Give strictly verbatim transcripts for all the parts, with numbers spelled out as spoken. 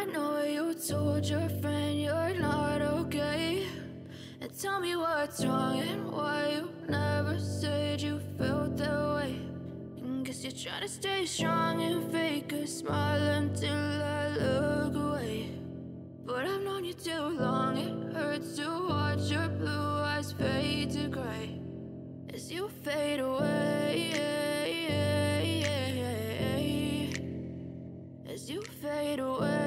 I know you told your friend you're not okay, and tell me what's wrong and why you never said you felt that way. And guess you're trying to stay strong and fake a smile until I look away. But I've known you too long, it hurts to watch your blue eyes fade to gray as you fade away, as you fade away.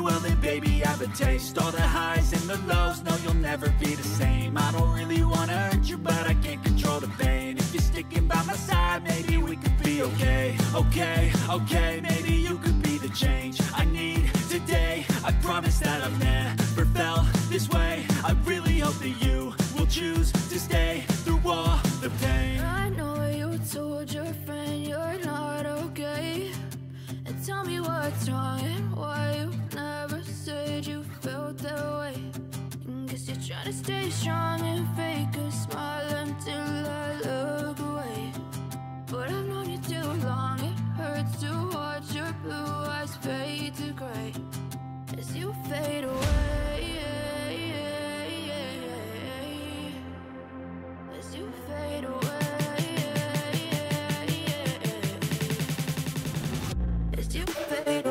Well then baby I have a taste. All the highs and the lows, no, you'll never be the same. I don't really wanna hurt you, but I can't control the pain. If you're sticking by my side, maybe we could be okay. Okay, okay, maybe you could be the change I need today. I promise that I've never felt this way. I really hope that you will choose to stay through all the pain. I know you told your friend you're not okay, and tell me what's wrong and why you never said you felt that way. Guess you're trying to stay strong and fake a smile until I look away. But I've known you too long, it hurts to watch your blue eyes fade to gray as you fade away, as you fade away, as you fade away.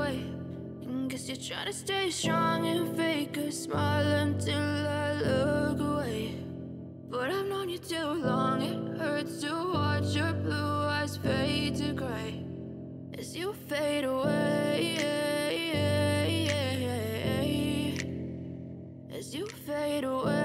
way. And guess you're trying to stay strong and fake a smile until I look away. But I've known you too long, it hurts to watch your blue eyes fade to gray as you fade away, as you fade away.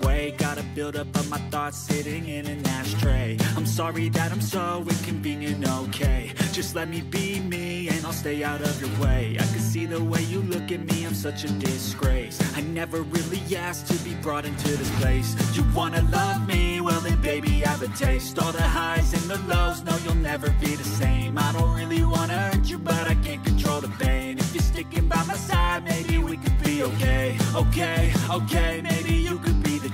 way. Gotta build up of my thoughts sitting in an ashtray. I'm sorry that I'm so inconvenient, okay. Just let me be me and I'll stay out of your way. I can see the way you look at me, I'm such a disgrace. I never really asked to be brought into this place. You wanna love me? Well then baby I have a taste. All the highs and the lows, no you'll never be the same. I don't really wanna hurt you but I can't control the pain. If you're sticking by my side maybe we could be okay. Okay, okay, maybe you could be the